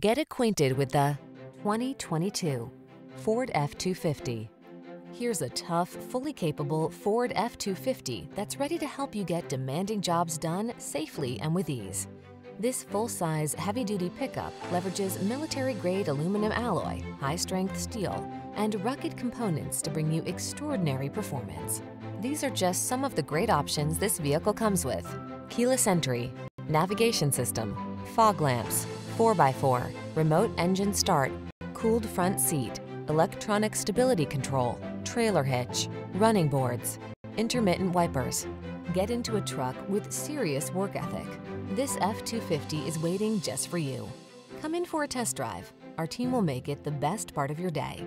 Get acquainted with the 2022 Ford F-250. Here's a tough, fully capable Ford F-250 that's ready to help you get demanding jobs done safely and with ease. This full-size, heavy-duty pickup leverages military-grade aluminum alloy, high-strength steel, and rugged components to bring you extraordinary performance. These are just some of the great options this vehicle comes with: keyless entry, navigation system, fog lamps, 4x4, remote engine start, cooled front seat, electronic stability control, trailer hitch, running boards, intermittent wipers. Get into a truck with serious work ethic. This F-250 is waiting just for you. Come in for a test drive. Our team will make it the best part of your day.